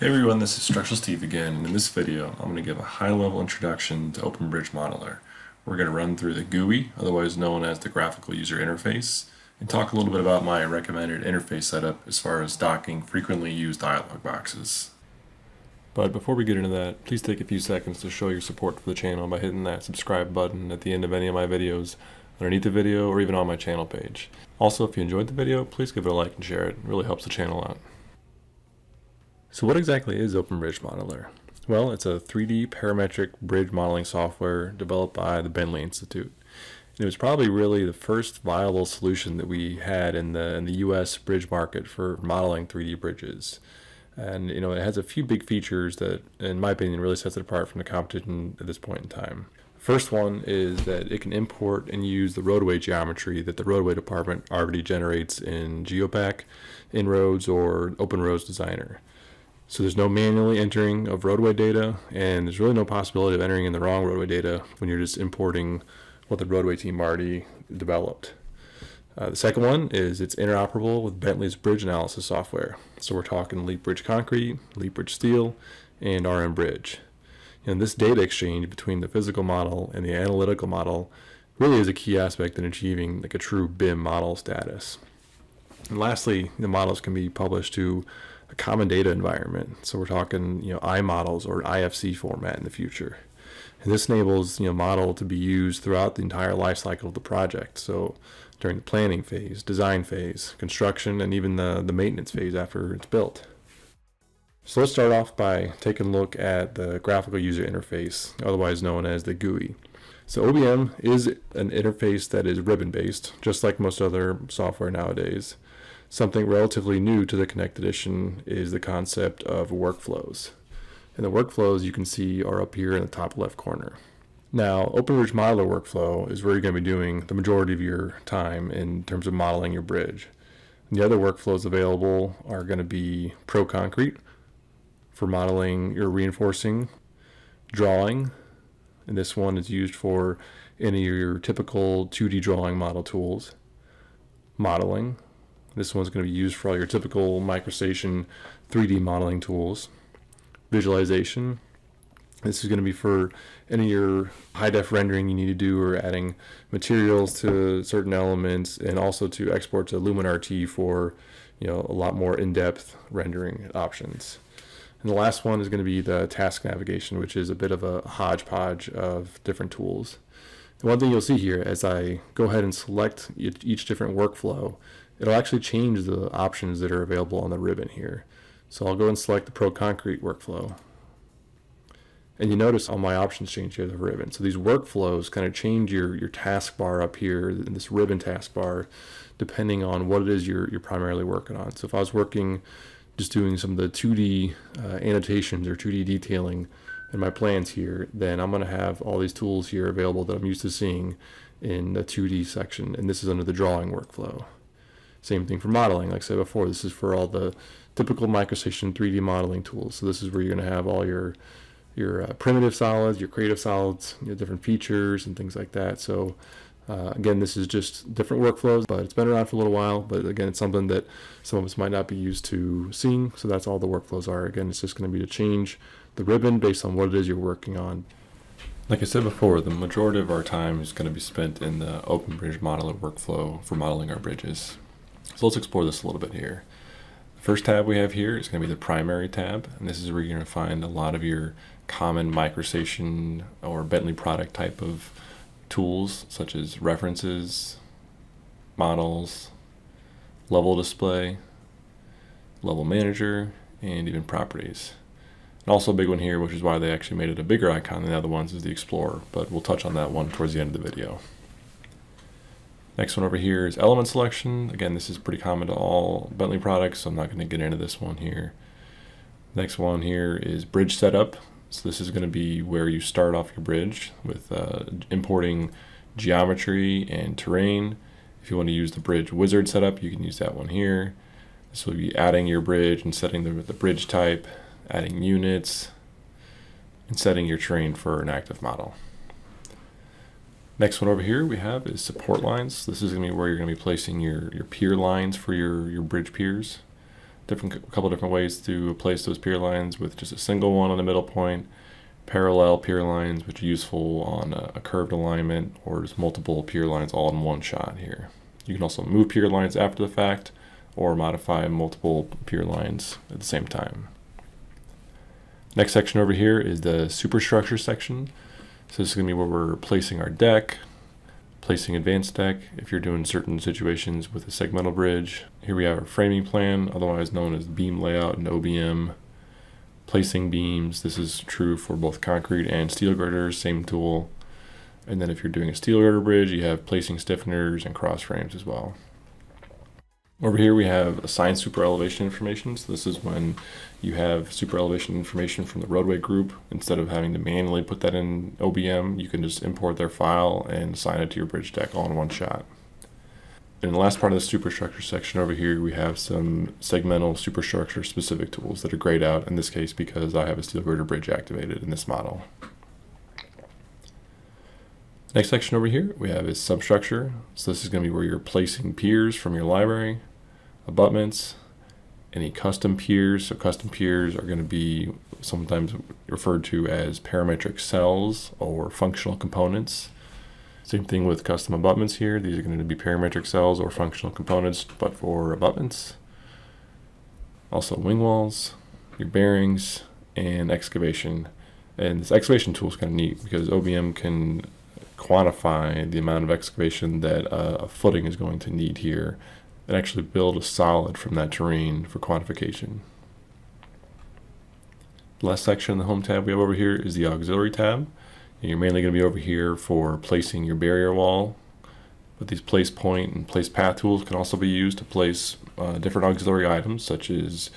Hey everyone, this is Structural Steve again, and in this video I'm going to give a high-level introduction to OpenBridge Modeler. We're going to run through the GUI, otherwise known as the graphical user interface, and talk a little bit about my recommended interface setup as far as docking frequently used dialog boxes. But before we get into that, please take a few seconds to show your support for the channel by hitting that subscribe button at the end of any of my videos, underneath the video, or even on my channel page. Also, if you enjoyed the video, please give it a like and share it. It really helps the channel out. So what exactly is OpenBridge Modeler? Well, it's a 3D parametric bridge modeling software developed by the Bentley Institute. And it was probably really the first viable solution that we had in the US bridge market for modeling 3D bridges. And you know, it has a few big features that, in my opinion, really sets it apart from the competition at this point in time. First one is that it can import and use the roadway geometry that the roadway department already generates in GeoPak, inroads, or OpenRoads Designer. So there's no manually entering of roadway data, and there's really no possibility of entering in the wrong roadway data when you're just importing what the roadway team already developed. The second one is it's interoperable with Bentley's bridge analysis software. So we're talking Leap Bridge Concrete, Leap Bridge Steel, and RM Bridge. And this data exchange between the physical model and the analytical model really is a key aspect in achieving like a true BIM model status. And lastly, the models can be published to a common data environment. So we're talking, you know, iModels or IFC format in the future. And this enables, you know, model to be used throughout the entire life cycle of the project. So during the planning phase, design phase, construction, and even the maintenance phase after it's built. So let's start off by taking a look at the graphical user interface, otherwise known as the GUI. So OBM is an interface that is ribbon-based, just like most other software nowadays. Something relatively new to the Connect Edition is the concept of workflows. And the workflows you can see are up here in the top left corner. Now, OpenBridge Modeler workflow is where you're going to be doing the majority of your time in terms of modeling your bridge. And the other workflows available are going to be ProConcrete for modeling your reinforcing, drawing, and this one is used for any of your typical 2D drawing model tools, modeling. This one's going to be used for all your typical MicroStation 3D modeling tools. Visualization. This is going to be for any of your high-def rendering you need to do or adding materials to certain elements, and also to export to LumenRT for, you know, a lot more in-depth rendering options. And the last one is going to be the task navigation, which is a bit of a hodgepodge of different tools. And one thing you'll see here as I go ahead and select each different workflow, it'll actually change the options that are available on the ribbon here. So I'll go and select the ProConcrete workflow. And you notice all my options change here to the ribbon. So these workflows kind of change your taskbar up here, this ribbon taskbar, depending on what it is you're primarily working on. So if I was working just doing some of the 2D annotations or 2D detailing in my plans here, then I'm going to have all these tools here available that I'm used to seeing in the 2D section. And this is under the drawing workflow. Same thing for modeling. Like I said before, this is for all the typical MicroStation 3D modeling tools. So this is where you're going to have all your primitive solids, your creative solids, you know, different features and things like that. So again, this is just different workflows, but it's been around for a little while. But again, it's something that some of us might not be used to seeing. So that's all the workflows are. Again, it's just going to be to change the ribbon based on what it is you're working on. Like I said before, the majority of our time is going to be spent in the OpenBridge Modeler workflow for modeling our bridges. So let's explore this a little bit here. The first tab we have here is going to be the primary tab, and this is where you're going to find a lot of your common MicroStation or Bentley product type of tools, such as references, models, level display, level manager, and even properties. And also a big one here, which is why they actually made it a bigger icon than the other ones, is the Explorer, but we'll touch on that one towards the end of the video. Next one over here is element selection. Again, this is pretty common to all Bentley products, so I'm not going to get into this one here. Next one here is bridge setup. So this is going to be where you start off your bridge with importing geometry and terrain. If you want to use the bridge wizard setup, you can use that one here. This will be adding your bridge and setting the bridge type, adding units, and setting your terrain for an active model. Next one over here we have is support lines. This is going to be where you're going to be placing your pier lines for your bridge piers. a couple different ways to place those pier lines, with just a single one on the middle point, parallel pier lines, which are useful on a curved alignment, or just multiple pier lines all in one shot here. You can also move pier lines after the fact, or modify multiple pier lines at the same time. Next section over here is the superstructure section. So this is going to be where we're placing our deck, placing advanced deck, if you're doing certain situations with a segmental bridge. Here we have our framing plan, otherwise known as beam layout and OBM. Placing beams, this is true for both concrete and steel girders, same tool. And then if you're doing a steel girder bridge, you have placing stiffeners and cross frames as well. Over here we have assigned super elevation information. So this is when you have super elevation information from the roadway group. Instead of having to manually put that in OBM, you can just import their file and assign it to your bridge deck all in one shot. In the last part of the superstructure section over here, we have some segmental superstructure specific tools that are grayed out, in this case because I have a steel girder bridge activated in this model. Next section over here we have is substructure. So this is going to be where you're placing piers from your library, abutments, any custom piers. So custom piers are going to be sometimes referred to as parametric cells or functional components. Same thing with custom abutments here. These are going to be parametric cells or functional components, but for abutments. Also wing walls, your bearings, and excavation. And this excavation tool is kind of neat because OBM can quantify the amount of excavation that a footing is going to need here, and actually build a solid from that terrain for quantification. The last section, the home tab we have over here, is the auxiliary tab. And you're mainly going to be over here for placing your barrier wall, but these place point and place path tools can also be used to place different auxiliary items such as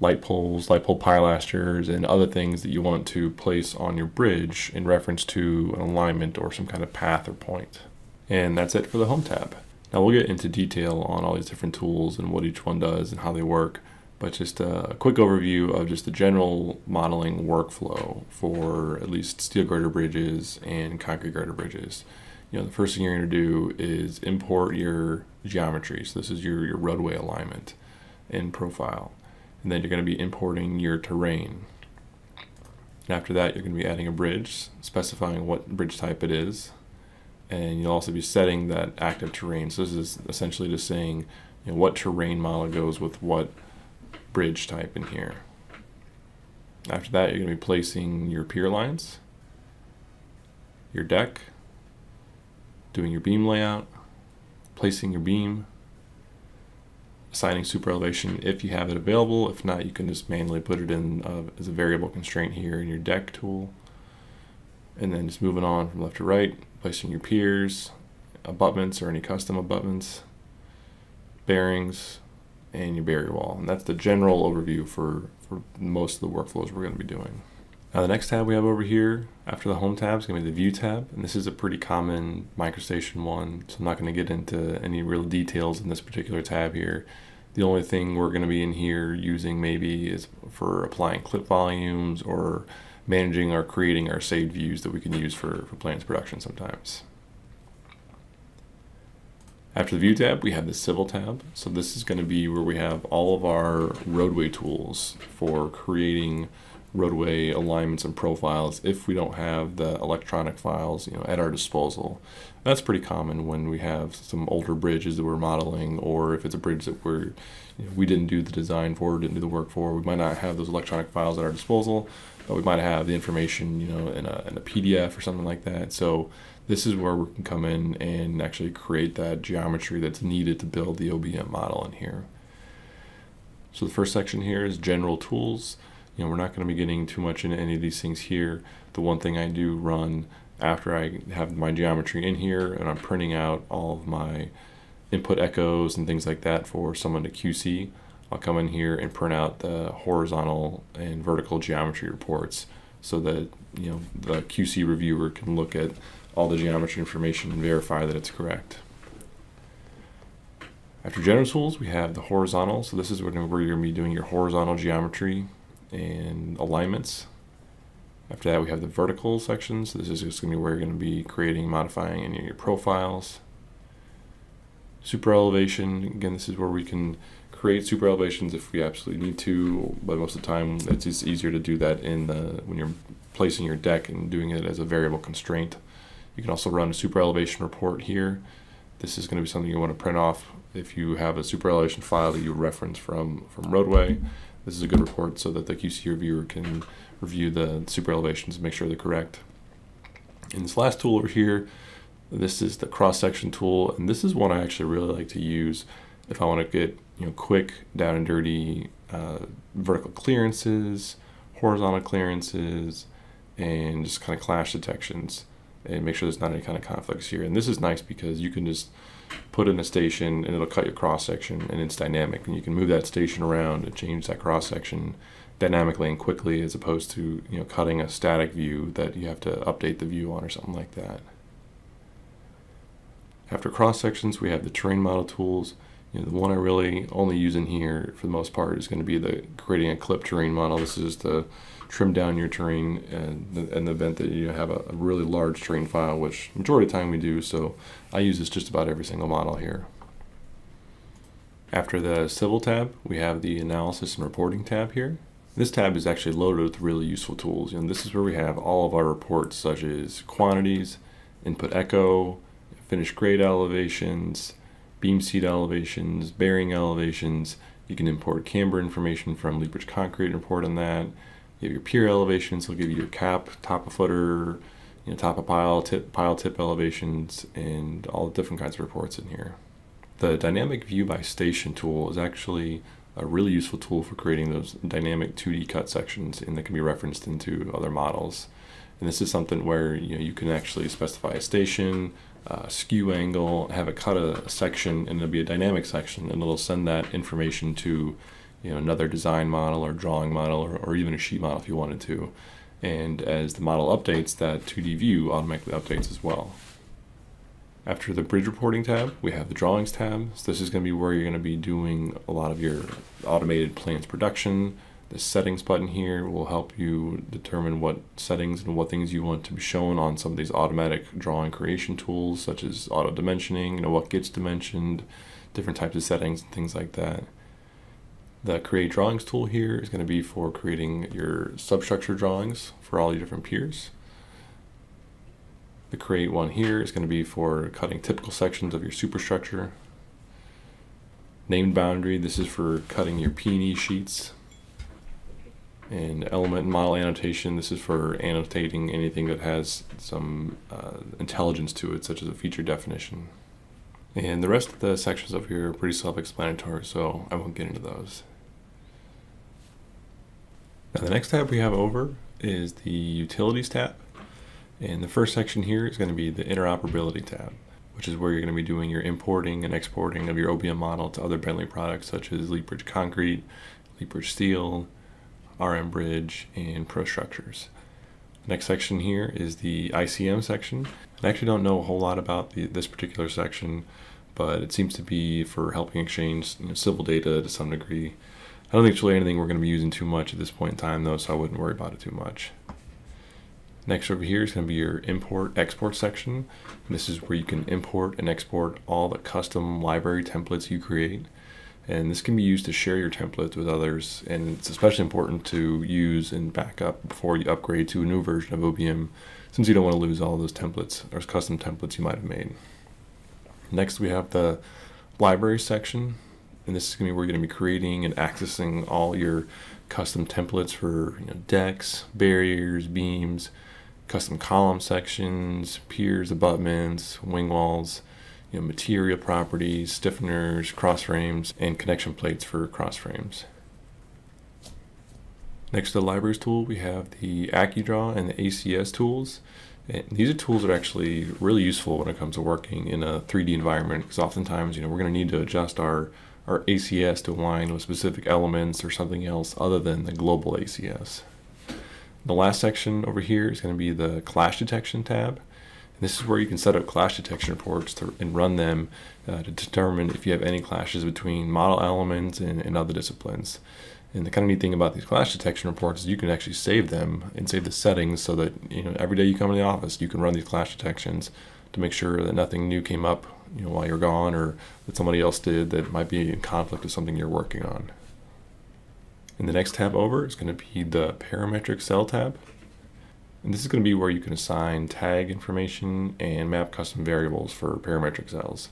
light poles, light pole pilasters, and other things that you want to place on your bridge in reference to an alignment or some kind of path or point. And that's it for the home tab. Now we'll get into detail on all these different tools and what each one does and how they work, but just a quick overview of just the general modeling workflow for at least steel girder bridges and concrete girder bridges. You know, the first thing you're going to do is import your geometry. So this is your roadway alignment and profile. And then you're going to be importing your terrain. And after that, you're going to be adding a bridge, specifying what bridge type it is. And you'll also be setting that active terrain. So this is essentially just saying, you know, what terrain model goes with what bridge type in here. After that, you're going to be placing your pier lines, your deck, doing your beam layout, placing your beam, assigning super elevation if you have it available. If not, you can just manually put it in as a variable constraint here in your deck tool. And then just moving on from left to right, placing your piers, abutments or any custom abutments, bearings, and your barrier wall. And that's the general overview for most of the workflows we're going to be doing. Now the next tab we have over here after the home tab is going to be the view tab, and this is a pretty common MicroStation one, so I'm not going to get into any real details in this particular tab here. The only thing we're going to be in here using maybe is for applying clip volumes or managing or creating our saved views that we can use for plans production sometimes. After the view tab, we have the civil tab. So this is going to be where we have all of our roadway tools for creating roadway alignments and profiles if we don't have the electronic files, you know, at our disposal. And that's pretty common when we have some older bridges that we're modeling, or if it's a bridge that we're, you know, we didn't do the design for, didn't do the work for, we might not have those electronic files at our disposal, but we might have the information, you know, in a PDF or something like that. So this is where we can come in and actually create that geometry that's needed to build the OBM model in here. So the first section here is general tools. You know, we're not going to be getting too much into any of these things here. The one thing I do run after I have my geometry in here and I'm printing out all of my input echoes and things like that for someone to QC, I'll come in here and print out the horizontal and vertical geometry reports so that, you know, the QC reviewer can look at all the geometry information and verify that it's correct. After general tools, we have the horizontal. So this is where you're going to be doing your horizontal geometry and alignments. After that, we have the vertical sections. So this is just going to be where you're going to be creating, modifying any of your profiles. Super elevation, again, this is where we can create super elevations if we absolutely need to, but most of the time it's just easier to do that in the when you're placing your deck and doing it as a variable constraint. You can also run a super elevation report here. This is going to be something you want to print off if you have a super elevation file that you reference from roadway. This is a good report so that the QC reviewer can review the super elevations and make sure they're correct. And this last tool over here, this is the cross-section tool, and this is one I actually really like to use if I want to get, you know, quick down and dirty vertical clearances, horizontal clearances, and just kind of clash detections, and make sure there's not any kind of conflicts here. And this is nice because you can just put in a station and it'll cut your cross section, and it's dynamic, and you can move that station around and change that cross section dynamically and quickly, as opposed to, you know, cutting a static view that you have to update the view on or something like that. After cross sections, we have the terrain model tools. You know, the one I really only use in here for the most part is going to be the creating a clip terrain model. This is to trim down your terrain in the event that you have a really large terrain file, which majority of the time we do, so I use this just about every single model here. After the civil tab, we have the analysis and reporting tab here. This tab is actually loaded with really useful tools, and this is where we have all of our reports such as quantities, input echo, finished grade elevations, beam seat elevations, bearing elevations. You can import camber information from Leap Bridge Concrete and report on that. You have your pier elevations, they'll give you your cap, top of footer, you know, top of pile tip elevations, and all the different kinds of reports in here. The dynamic view by station tool is actually a really useful tool for creating those dynamic 2D cut sections, and that can be referenced into other models. And this is something where, you know, you can actually specify a station, skew angle, have it cut a section, and it'll be a dynamic section, and it'll send that information to, you know, another design model or drawing model, or even a sheet model if you wanted to. And as the model updates, that 2D view automatically updates as well. After the bridge reporting tab, we have the drawings tab. So this is going to be where you're going to be doing a lot of your automated plans production. The settings button here will help you determine what settings and what things you want to be shown on some of these automatic drawing creation tools, such as auto dimensioning, you know, what gets dimensioned, different types of settings and things like that. The create drawings tool here is going to be for creating your substructure drawings for all your different piers. The create one here is going to be for cutting typical sections of your superstructure. Named boundary, this is for cutting your P&E sheets. And element and model annotation, this is for annotating anything that has some intelligence to it, such as a feature definition. And the rest of the sections up here are pretty self-explanatory, so I won't get into those. Now the next tab we have over is the utilities tab. And the first section here is going to be the interoperability tab, which is where you're going to be doing your importing and exporting of your OBM model to other Bentley products, such as Leap Bridge Concrete, Leap Bridge Steel, RM Bridge, and ProStructures. Next section here is the ICM section. I actually don't know a whole lot about this particular section, but it seems to be for helping exchange, you know, civil data to some degree. I don't think it's really anything we're going to be using too much at this point in time though, so I wouldn't worry about it too much. Next over here is going to be your import-export section. This is where you can import and export all the custom library templates you create. And this can be used to share your templates with others, and it's especially important to use and back up before you upgrade to a new version of OBM, since you don't want to lose all those templates or custom templates you might have made. Next we have the library section, and this is going to be where you're going to be creating and accessing all your custom templates for, you know, decks, barriers, beams, custom column sections, piers, abutments, wing walls, you know, material properties, stiffeners, cross frames, and connection plates for cross frames. Next to the libraries tool, we have the AccuDraw and the ACS tools. And these are tools that are actually really useful when it comes to working in a 3D environment, because oftentimes, you know, we're going to need to adjust our ACS to align with specific elements or something else other than the global ACS. The last section over here is going to be the clash detection tab. This is where you can set up clash detection reports and run them to determine if you have any clashes between model elements and other disciplines. And the kind of neat thing about these clash detection reports is you can actually save them and save the settings so that, you know, every day you come in the office, you can run these clash detections to make sure that nothing new came up while you're gone, or that somebody else did that might be in conflict with something you're working on. And the next tab over is going to be the parametric cell tab. And this is going to be where you can assign tag information and map custom variables for parametric cells.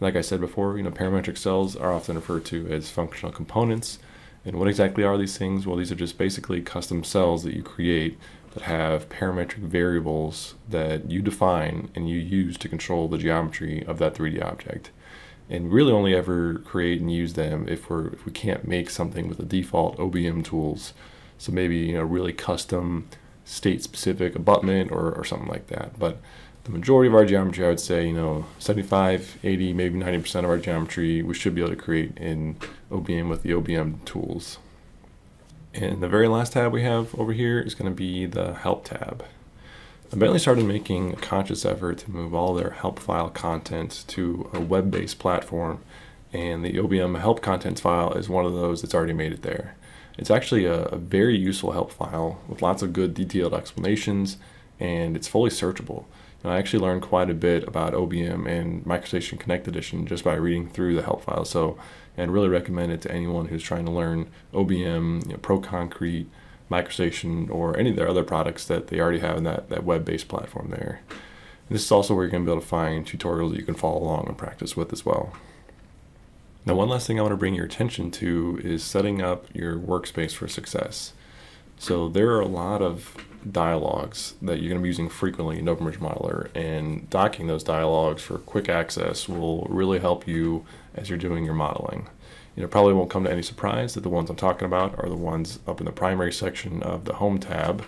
Like I said before, parametric cells are often referred to as functional components. And what exactly are these things? Well, these are just basically custom cells that you create that have parametric variables that you define and you use to control the geometry of that 3D object. And really only ever create and use them if we can't make something with the default OBM tools. So maybe really custom state-specific abutment or something like that. But the majority of our geometry, I would say, 75, 80, maybe 90% of our geometry, we should be able to create in OBM with the OBM tools. And the very last tab we have over here is going to be the Help tab. And Bentley started making a conscious effort to move all their help file content to a web-based platform, and the OBM help contents file is one of those that's already made it there. It's actually a very useful help file with lots of good detailed explanations, and it's fully searchable. And I actually learned quite a bit about OBM and MicroStation Connect Edition just by reading through the help file. So, and really recommend it to anyone who's trying to learn OBM, ProConcrete, MicroStation, or any of their other products that they already have in that web-based platform there. And this is also where you're going to be able to find tutorials that you can follow along and practice with as well. Now, one last thing I want to bring your attention to is setting up your workspace for success. So there are a lot of dialogues that you're going to be using frequently in OpenBridge Modeler, and docking those dialogues for quick access will really help you as you're doing your modeling. It probably won't come to any surprise that the ones I'm talking about are the ones up in the primary section of the Home tab,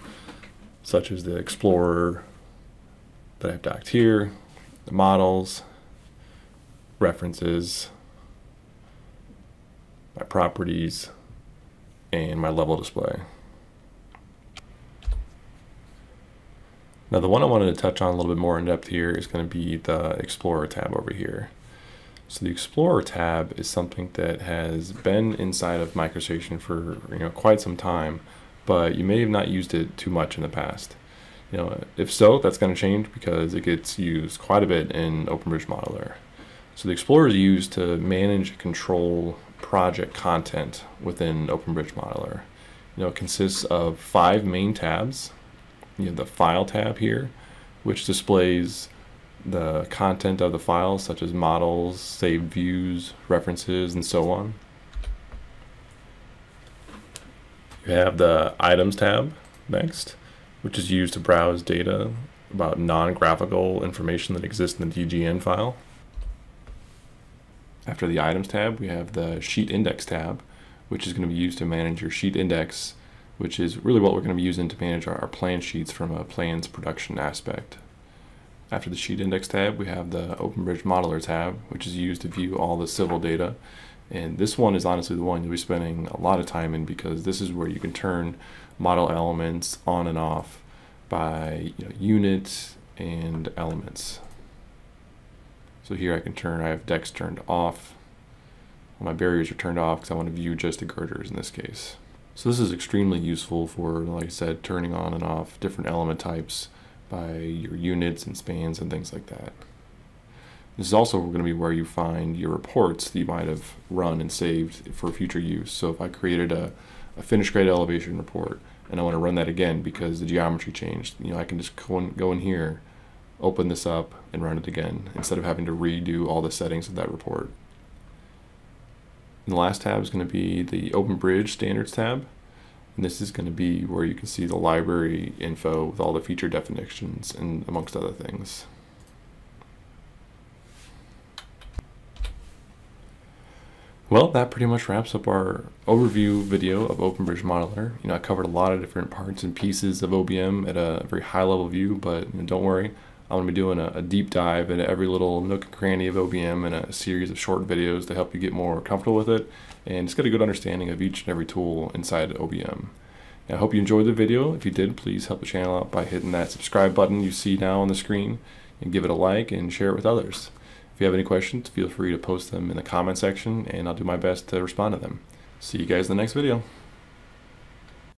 such as the Explorer that I've docked here, the Models, References, my Properties, and my Level Display. Now, the one I wanted to touch on a little bit more in depth here is going to be the Explorer tab over here. So the Explorer tab is something that has been inside of MicroStation for quite some time, but you may have not used it too much in the past. If so, that's going to change because it gets used quite a bit in OpenBridge Modeler. So the Explorer is used to manage and control project content within OpenBridge Modeler. It consists of 5 main tabs. You have the File tab here, which displays the content of the files, such as models, saved views, references, and so on. You have the Items tab next, which is used to browse data about non-graphical information that exists in the DGN file. After the Items tab, we have the Sheet Index tab, which is going to be used to manage your sheet index, which is really what we're going to be using to manage our plan sheets from a plans production aspect. After the Sheet Index tab, we have the OpenBridge Modeler tab, which is used to view all the civil data. And this one is honestly the one you'll be spending a lot of time in, because this is where you can turn model elements on and off by unit and elements. So here I have decks turned off. All my barriers are turned off because I want to view just the girders in this case. So this is extremely useful for, like I said, turning on and off different element types by your units and spans and things like that. This is also going to be where you find your reports that you might have run and saved for future use. So if I created a finished grade elevation report and I want to run that again because the geometry changed, I can just go in here, open this up, and run it again instead of having to redo all the settings of that report. And the last tab is going to be the OpenBridge Standards tab, and this is going to be where you can see the library info with all the feature definitions and amongst other things. Well, that pretty much wraps up our overview video of OpenBridge Modeler. I covered a lot of different parts and pieces of OBM at a very high level view, but don't worry, I'm going to be doing a deep dive into every little nook and cranny of OBM in a series of short videos to help you get more comfortable with it and just get a good understanding of each and every tool inside OBM. Now, I hope you enjoyed the video. If you did, please help the channel out by hitting that subscribe button you see now on the screen, and give it a like and share it with others. If you have any questions, feel free to post them in the comment section and I'll do my best to respond to them. See you guys in the next video.